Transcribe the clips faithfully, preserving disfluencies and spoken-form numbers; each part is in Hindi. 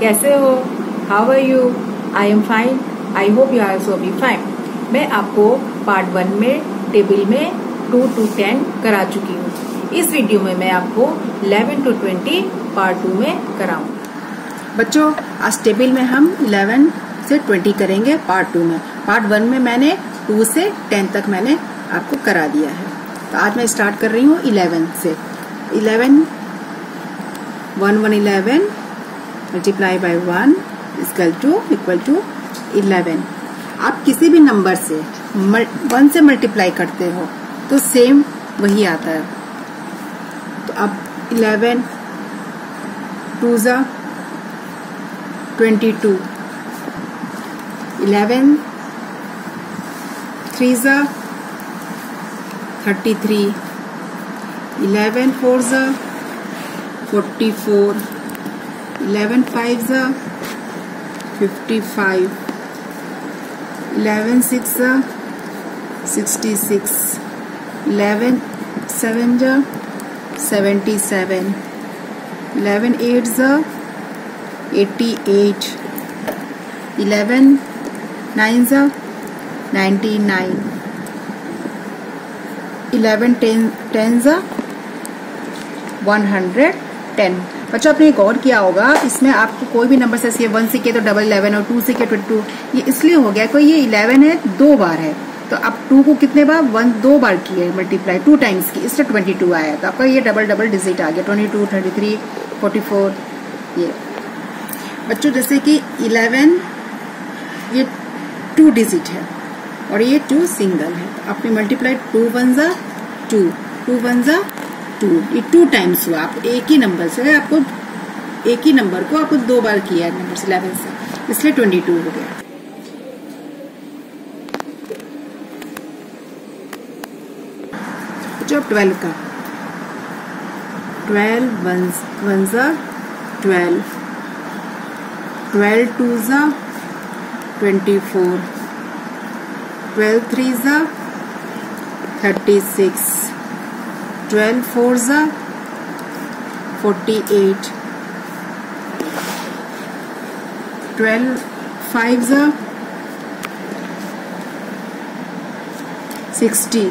कैसे हो, how are you, I am fine, I hope you are also be fine. मैं आपको पार्ट वन में टेबल में टू टू टेन करा चुकी हूँ। इस वीडियो में मैं आपको eleven to twenty part two में कराऊंगी। बच्चों आज टेबल में हम इलेवन से ट्वेंटी करेंगे पार्ट टू में। पार्ट वन में मैंने टू से टेन तक मैंने आपको करा दिया है, तो आज मैं स्टार्ट कर रही हूँ इलेवन से। Eleven one one eleven multiply by one equal to equal to eleven. आप किसी भी नंबर से वन से मल्टीप्लाई करते हो तो सेम वही आता है। तो अब इलेवन टू ज़ा ट्वेंटी टू, इलेवन थ्री ज़ा थर्टी थ्री, इलेवन फोर ज़ा फोर्टी फोर, इलेवन फाइव ज़ा फिफ्टी फाइव, इलेवन सिक्स ज़ा सिक्सटी सिक्स, इलेवन सेवन ज़ा सेवेंटी सेवन, इलेवन एट ज़ा एटी एट, इलेवन नाइन ज़ा ninety nine, eleven ten ten ज़ा वन हंड्रेड टेन। बच्चों आपने एक और किया होगा, इसमें आपको कोई भी नंबर से वन से किया तो डबल इलेवन और टू से किया ट्वेंटी टू। ये इसलिए हो गया कोई ये इलेवन है दो बार है, तो आप टू को कितने बार वन दो बार की है मल्टीप्लाई टू टाइम्स की, इससे ट्वेंटी टू आया, तो आपका ये डबल डबल डिजिट आ गया twenty two thirty three forty four. ये बच्चों जैसे कि इलेवन ये टू डिजिट है और ये टू सिंगल है, तो आपने मल्टीप्लाई टू वन ज़ा टू, टू वन ज़ा टू, ये टू टाइम्स हुआ। आप एक ही नंबर से आपको एक ही नंबर को आपको दो बार किया है नंबर इलेवन से, इसलिए ट्वेंटी टू हो गया। जो ट्वेल्व का ट्वेल्व वन ज़ा ट्वेल्व, ट्वेल्व टू ज़ा ट्वेंटी फोर, ट्वेल्व थ्री ज़ा थर्टी सिक्स, ट्वेल्व फोर ज़ा फोर्टी एट, ट्वेल्व फाइव ज़ा सिक्सटी,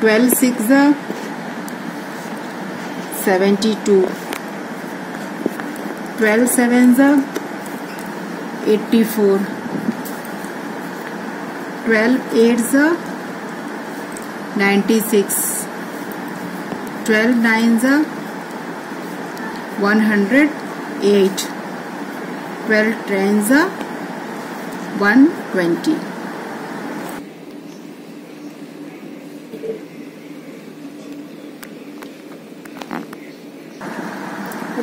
ट्वेल्व सिक्स ज़ा सेवेंटी टू, ट्वेल्व सेवन ज़ा एट्टी फोर, ट्वेल्व एट ज़ा नाइन्टी सिक्स, ट्वेल्व नाइन ज़ा one hundred eight, twelve ten ज़ा वन ट्वेंटी।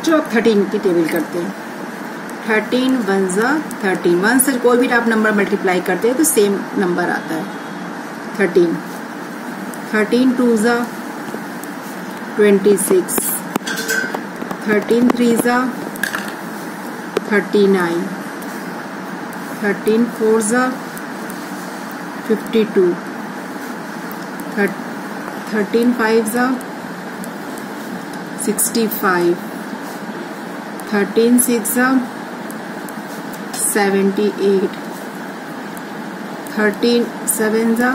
जो आप थर्टीन की टेबल करते हैं, थर्टीन वन ज़ा थर्टीन, वन से कोई भी आप नंबर मल्टीप्लाई करते हैं तो सेम नंबर आता है थर्टीन, थर्टीन टू ज़ा ट्वेंटी सिक्स, थर्टीन थ्री ज़ा थर्टी नाइन, थर्टीन फोर ज़ा फिफ्टी टू, थर्टीन फाइव ज़ा सिक्सटी फाइव, थर्टीन सिक्स ज़ा सेवेंटी एट, थर्टीन सेवन ज़ा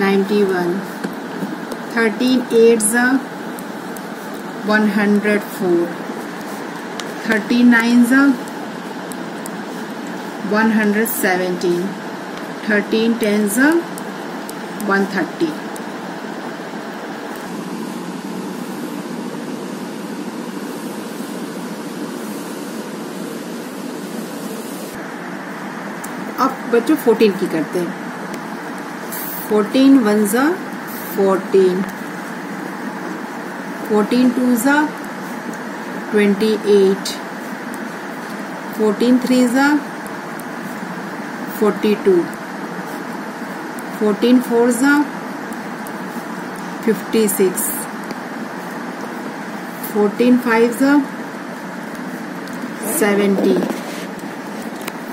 नाइन्टी वन, थर्टीन एट ज़ा one hundred four, thirty nine ज़ा one hundred seventeen, thirteen ten ज़ा वन थर्टी। बच्चों फोर्टीन की करते हैं, फोर्टीन वन ज़ा फोर्टीन, फोर्टीन टू ज़ा ट्वेंटी एट, फोर्टीन थ्री ज़ा फोर्टी टू, फोर्टीन फोर ज़ा फिफ्टी सिक्स, फोर्टीन फाइव ज़ा सेवेंटी,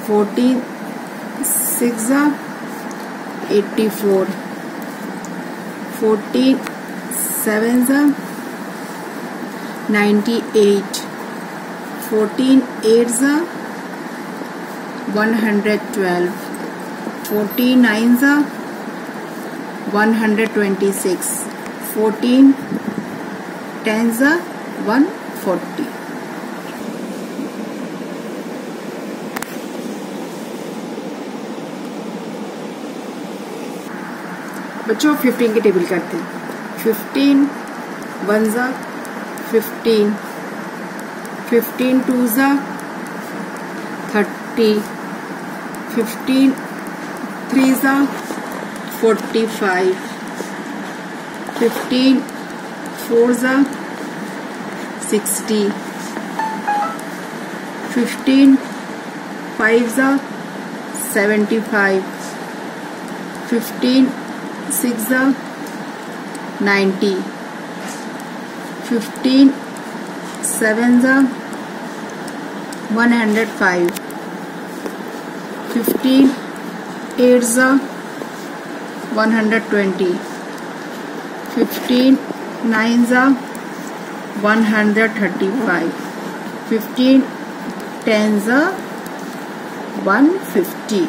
फोर्टीन सिक्स ज़ा एट्टी फोर, फोर्टी सेवन ज़ा नाइन्टी एट, फोर्टीन एट ज़ा one hundred twelve, fourteen nine ज़ा one hundred twenty six, fourteen ten ज़ा वन फोर्टी। बच्चों फिफ्टीन की टेबल करते हैं। फिफ्टीन वन ज़ा फिफ्टीन, फिफ्टीन टू ज़ा थर्टी, फिफ्टीन थ्री ज़ा फोर्टी फाइव, फिफ्टीन फोर ज़ा सिक्सटी, फिफ्टीन फाइव ज़ा सेवेंटी फाइव, फिफ्टीन सिक्स ज़ा नाइन्टी, फिफ्टीन सेवन ज़ा one hundred five, fifteen eight ज़ा one hundred twenty, fifteen nine ज़ा one hundred thirty five, fifteen ten ज़ा वन फिफ्टी।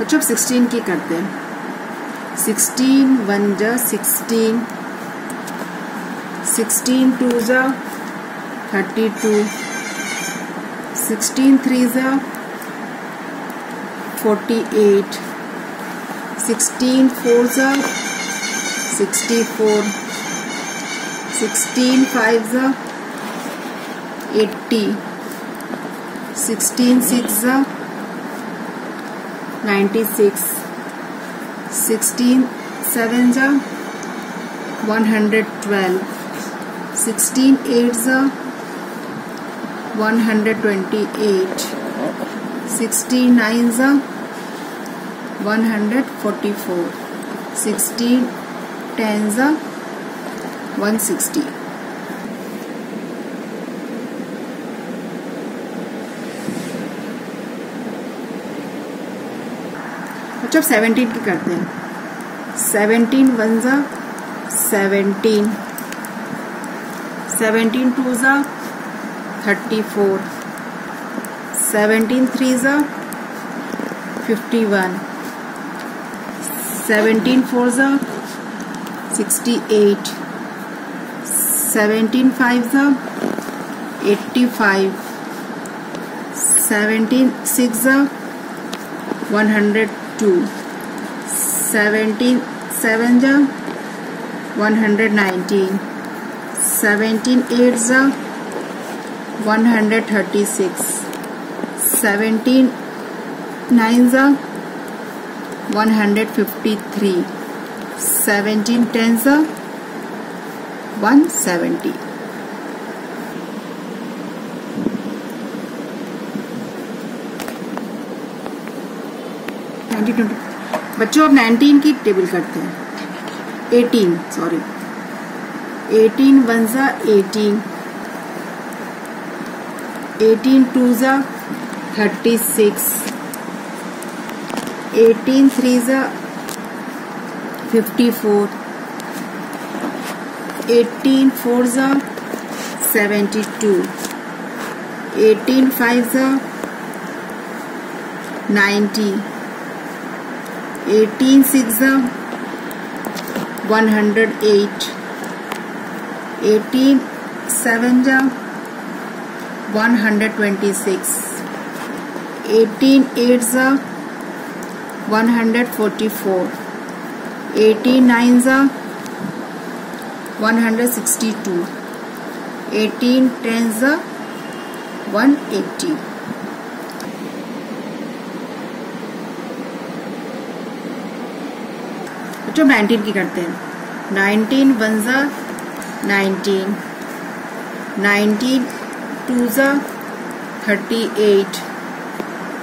बच्चों सिक्सटीन की करते हैं। सिक्सटीन वन जा सिक्सटीन, सिक्सटीन टू जा थर्टी टू, सिक्सटीन थ्री जा फोर्टी एट, सिक्सटीन फोर जा सिक्सटी फोर, सिक्सटीन फाइव जा एट्टी, सिक्सटीन सिक्स जा नाइन्टी सिक्स, सिक्सटीन सेवन जा one hundred twelve, sixteen eight जा one hundred twenty eight, sixteen nine जा one hundred forty four, sixteen ten जा वन सिक्सटी। बच्चों सेवेंटीन की करते हैं। सेवेंटीन वन ज़ा सेवेंटीन, सेवेंटीन टू ज़ा थर्टी फोर, सेवेंटीन थ्री ज़ा फिफ्टी वन, सेवेंटीन फोर ज़ा सिक्सटी एट, सेवेंटीन फाइव ज़ा एट्टी फाइव, सेवेंटीन सिक्स ज़ा one hundred two, seventeen seven जा one hundred nineteen, seventeen eight जा one hundred thirty six, seventeen nine जा one hundred fifty three, seventeen ten जा वन सेवेंटी। बच्चों अब नाइनटीन की टेबल करते हैं। एटीन सॉरी एटीन वन ज़ा एटीन, एटीन टू ज़ा थर्टी सिक्स, एटीन थ्री ज़ा फिफ्टी फोर, एटीन फोर ज़ा सेवेंटी टू, एटीन फाइव ज़ा नाइन्टी, एटीन सिक्स ज़ा one hundred eight, eighteen seven ज़ा one hundred twenty six, eighteen eight ज़ा one hundred forty four, eighteen nine ज़ा one hundred sixty two, eighteen ten ज़ा वन एट्टी। जो नाइनटीन की करते हैं। नाइनटीन वन ज़ा नाइनटीन, नाइनटीन टू ज़ा थर्टी एट,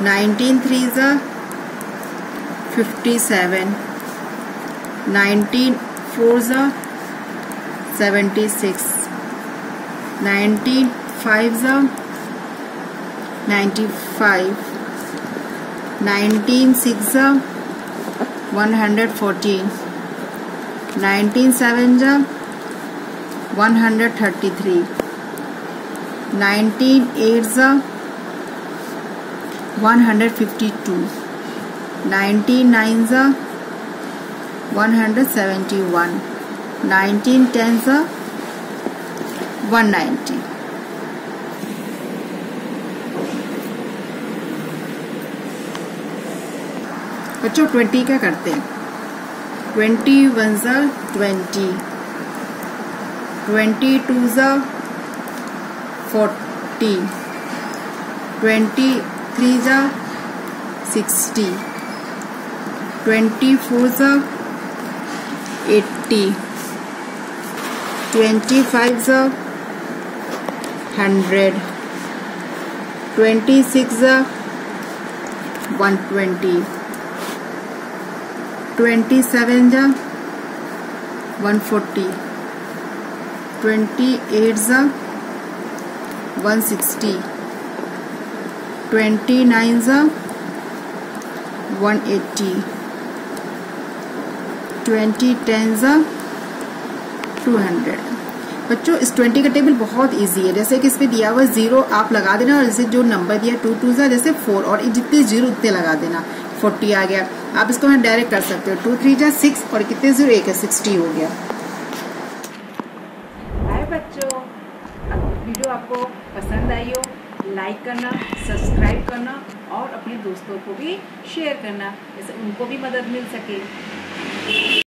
नाइनटीन थ्री ज़ा फिफ्टी सेवन, नाइनटीन फोर ज़ा सेवेंटी सिक्स, नाइनटीन फाइव ज़ा नाइन्टी फाइव, नाइनटीन सिक्स ज़ा one hundred fourteen, nineteen seven जा one hundred thirty three, nineteen eight जा one hundred fifty two, nineteen nine जा one hundred seventy one, nineteen ten जा वन नाइंटी। बच्चों ट्वेंटी क्या करते हैं? ट्वेंटी वन ज़ा ट्वेंटी, ट्वेंटी टू ज़ा फोर्टी, ट्वेंटी थ्री ज़ा सिक्सटी, ट्वेंटी फोर ज़ा एट्टी, ट्वेंटी फाइव ज़ा हंड्रेड, ट्वेंटी सिक्स ज़ा वन ट्वेंटी, ट्वेंटी सेवन जा वन फोर्टी, ट्वेंटी एट जा वन सिक्सटी, ट्वेंटी नाइन जा वन एट्टी, ट्वेंटी टेन जा टू हंड्रेड। बच्चों इस ट्वेंटी का टेबल बहुत इजी है। जैसे कि इस पर दिया हुआ जीरो आप लगा देना, और जैसे जो नंबर दिया टू टू सा जैसे फोर, और जितने जीरो उतने लगा देना। फोर्टी आ गया, आप इसको यहाँ डायरेक्ट कर सकते हो। टू थ्री जा सिक्स, और कितने जीरो एक है, सिक्सटी हो गया। हाय बच्चों, वीडियो आपको पसंद आई हो लाइक करना, सब्सक्राइब करना और अपने दोस्तों को भी शेयर करना, इससे उनको भी मदद मिल सके।